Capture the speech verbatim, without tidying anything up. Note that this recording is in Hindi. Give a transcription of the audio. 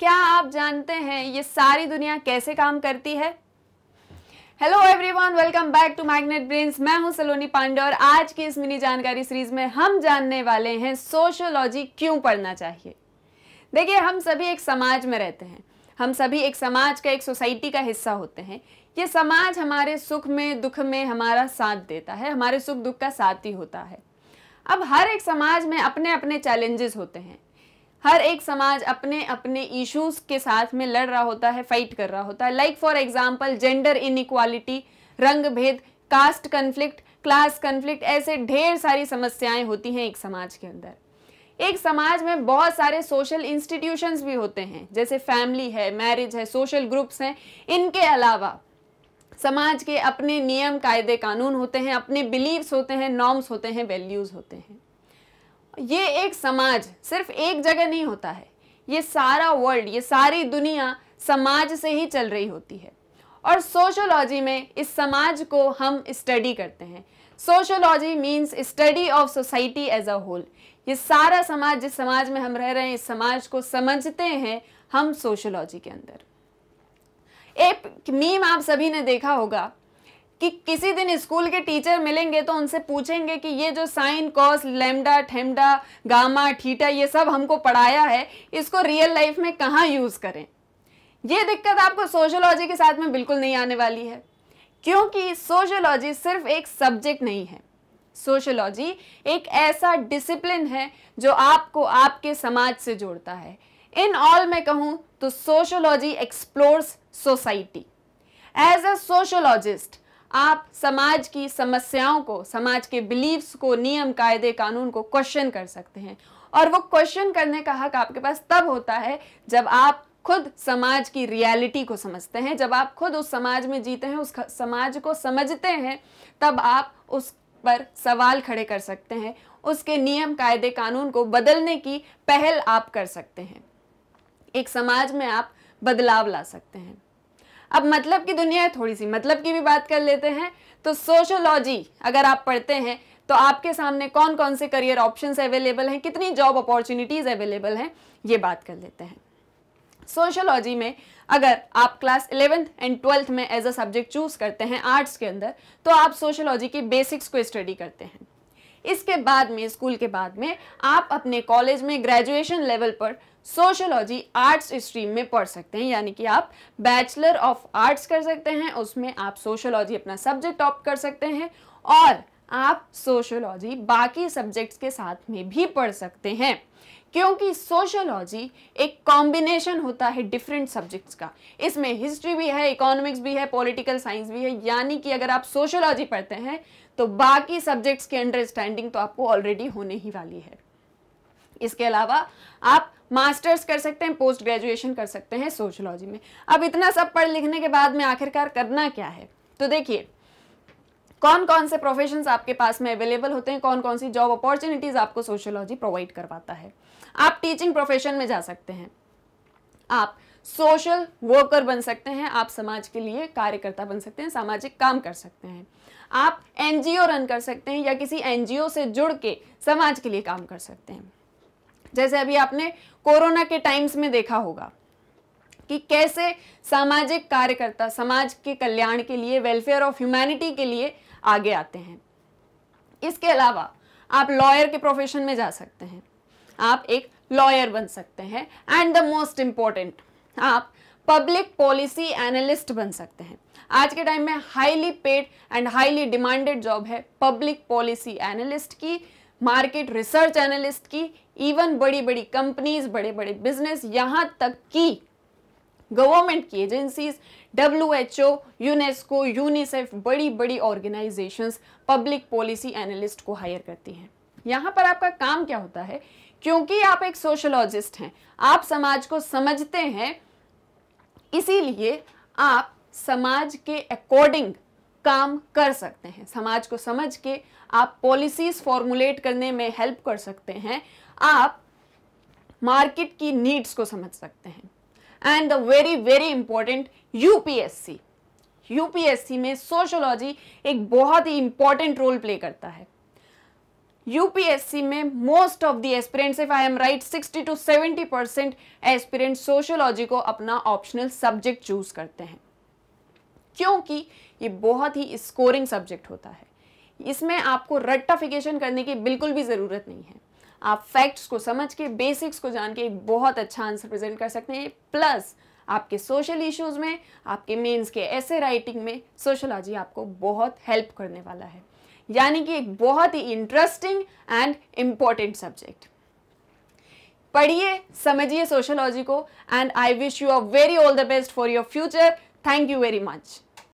क्या आप जानते हैं ये सारी दुनिया कैसे काम करती है? Hello everyone, welcome back to magnet brains. मैं हूं सलोनी पांडे और आज की इस मिनी जानकारी सीरीज में हम जानने वाले हैं सोशियोलॉजी क्यों पढ़ना चाहिए। देखिए, हम सभी एक समाज में रहते हैं, हम सभी एक समाज का, एक सोसाइटी का हिस्सा होते हैं। ये समाज हमारे सुख में दुख में हमारा साथ देता है, हमारे सुख दुख का साथ ही होता है। अब हर एक समाज में अपने अपने चैलेंजेस होते हैं, हर एक समाज अपने अपने इश्यूज के साथ में लड़ रहा होता है, फाइट कर रहा होता है। Like for example gender inequality, रंग भेद, कास्ट कन्फ्लिक्ट, क्लास कन्फ्लिक्ट, ऐसे ढेर सारी समस्याएं होती हैं एक समाज के अंदर। एक समाज में बहुत सारे सोशल इंस्टीट्यूशंस भी होते हैं, जैसे फैमिली है, मैरिज है, सोशल ग्रुप्स हैं। इनके अलावा समाज के अपने नियम कायदे कानून होते हैं, अपने बिलीव्स होते हैं, नॉर्म्स होते हैं, वैल्यूज़ होते हैं। ये एक समाज सिर्फ एक जगह नहीं होता है, ये सारा वर्ल्ड, ये सारी दुनिया समाज से ही चल रही होती है। और सोशियोलॉजी में इस समाज को हम स्टडी करते हैं। Sociology means study of society as a whole. ये सारा समाज, जिस समाज में हम रह रहे हैं, इस समाज को समझते हैं हम सोशियोलॉजी के अंदर। एक मीम आप सभी ने देखा होगा कि किसी दिन स्कूल के टीचर मिलेंगे तो उनसे पूछेंगे कि ये जो साइन कॉस लैम्डा ठेमडा गामा थीटा ये सब हमको पढ़ाया है, इसको रियल लाइफ में कहाँ यूज़ करें। ये दिक्कत आपको सोशियोलॉजी के साथ में बिल्कुल नहीं आने वाली है, क्योंकि सोशियोलॉजी सिर्फ एक सब्जेक्ट नहीं है। सोशियोलॉजी एक ऐसा डिसिप्लिन है जो आपको आपके समाज से जोड़ता है। इन ऑल मैं कहूँ तो sociology explores society. As a sociologist आप समाज की समस्याओं को, समाज के बिलीव्स को, नियम कायदे कानून को क्वेश्चन कर सकते हैं। और वो क्वेश्चन करने का हक आपके पास तब होता है जब आप खुद समाज की रियलिटी को समझते हैं, जब आप खुद उस समाज में जीते हैं, उस समाज को समझते हैं, तब आप उस पर सवाल खड़े कर सकते हैं, उसके नियम कायदे कानून को बदलने की पहल आप कर सकते हैं, एक समाज में आप बदलाव ला सकते हैं। अब मतलब की दुनिया है, थोड़ी सी मतलब की भी बात कर लेते हैं। तो सोशियोलॉजी अगर आप पढ़ते हैं तो आपके सामने कौन कौन से करियर ऑप्शंस अवेलेबल हैं, कितनी जॉब अपॉर्चुनिटीज़ अवेलेबल हैं, ये बात कर लेते हैं। सोशियोलॉजी में अगर आप क्लास इलेवेंथ एंड ट्वेल्थ में एज अ सब्जेक्ट चूज करते हैं आर्ट्स के अंदर, तो आप सोशियोलॉजी की बेसिक्स को स्टडी करते हैं। इसके बाद में, स्कूल के बाद में, आप अपने कॉलेज में ग्रेजुएशन लेवल पर सोशियोलॉजी आर्ट्स स्ट्रीम में पढ़ सकते हैं, यानी कि आप बैचलर ऑफ आर्ट्स कर सकते हैं, उसमें आप सोशियोलॉजी अपना सब्जेक्ट ऑप्ट कर सकते हैं और आप सोशियोलॉजी बाकी सब्जेक्ट्स के साथ में भी पढ़ सकते हैं, क्योंकि सोशियोलॉजी एक कॉम्बिनेशन होता है डिफरेंट सब्जेक्ट्स का। इसमें हिस्ट्री भी है, इकोनॉमिक्स भी है, पॉलिटिकल साइंस भी है, यानी कि अगर आप सोशियोलॉजी पढ़ते हैं तो बाकी सब्जेक्ट्स की अंडरस्टैंडिंग तो आपको ऑलरेडी होने ही वाली है। इसके अलावा आप मास्टर्स कर सकते हैं, पोस्ट ग्रेजुएशन कर सकते हैं सोशियोलॉजी में। अब इतना सब पढ़ लिखने के बाद में आखिरकार करना क्या है, तो देखिए कौन कौन से प्रोफेशंस आपके पास में अवेलेबल होते हैं, कौन कौन सी जॉब अपॉर्चुनिटीज़ आपको सोशियोलॉजी प्रोवाइड करवाता है। आप टीचिंग प्रोफेशन में जा सकते हैं, आप सोशल वर्कर बन सकते हैं, आप समाज के लिए कार्यकर्ता बन सकते हैं, सामाजिक काम कर सकते हैं, आप एनजीओ रन कर सकते हैं या किसी एनजीओ से जुड़ के समाज के लिए काम कर सकते हैं। जैसे अभी आपने कोरोना के टाइम्स में देखा होगा कि कैसे सामाजिक कार्यकर्ता समाज के कल्याण के लिए, वेलफेयर ऑफ ह्यूमैनिटी के लिए आगे आते हैं। इसके अलावा आप लॉयर के प्रोफेशन में जा सकते हैं, आप एक लॉयर बन सकते हैं एंड द मोस्ट इम्पॉर्टेंट आप पब्लिक पॉलिसी एनालिस्ट बन सकते हैं। आज के टाइम में highly paid and highly demanded job है पब्लिक पॉलिसी एनालिस्ट की, मार्केट रिसर्च एनालिस्ट की, इवन बड़ी बड़ी कंपनीज, बड़े बड़े बिजनेस, यहाँ तक कि गवर्नमेंट की agencies, W H O, UNESCO, UNICEF, बड़ी बड़ी ऑर्गेनाइजेशंस पब्लिक पॉलिसी एनालिस्ट को हायर करती हैं। यहाँ पर आपका काम क्या होता है, क्योंकि आप एक सोशियोलॉजिस्ट हैं, आप समाज को समझते हैं, इसीलिए आप समाज के अकॉर्डिंग काम कर सकते हैं। समाज को समझ के आप पॉलिसीज फॉर्मुलेट करने में हेल्प कर सकते हैं, आप मार्केट की नीड्स को समझ सकते हैं। And the very very important U P S C, U P S C में सोशियोलॉजी एक बहुत ही इंपॉर्टेंट रोल प्ले करता है। यूपीएससी में most of the aspirants, if I am right, sixty to seventy percent aspirant sociology को अपना ऑप्शनल सब्जेक्ट चूज करते हैं, क्योंकि ये बहुत ही स्कोरिंग सब्जेक्ट होता है। इसमें आपको रट्टाफिकेशन करने की बिल्कुल भी ज़रूरत नहीं है। आप फैक्ट्स को समझ के, बेसिक्स को जान के एक बहुत अच्छा आंसर प्रेजेंट कर सकते हैं। प्लस आपके सोशल इश्यूज़ में, आपके मेंस के ऐसे राइटिंग में सोशलॉजी आपको बहुत हेल्प करने वाला है, यानी कि एक बहुत ही इंटरेस्टिंग एंड इम्पॉर्टेंट सब्जेक्ट। पढ़िए, समझिए सोशलॉजी को, and I wish you all the best for your future. Thank you very much.